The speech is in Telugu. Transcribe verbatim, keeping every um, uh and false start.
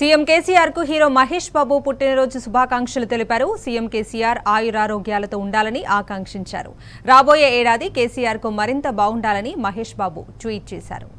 సీఎం కేసీఆర్ కు హీరో మహేష్ బాబు పుట్టినరోజు శుభాకాంక్షలు తెలిపారు. సీఎం కేసీఆర్ ఆయురారోగ్యాలతో ఉండాలని ఆకాంక్షించారు. రాబోయే ఏడాది కేసీఆర్ కు మరింత బాగుండాలని మహేష్ బాబు ట్వీట్ చేశారు.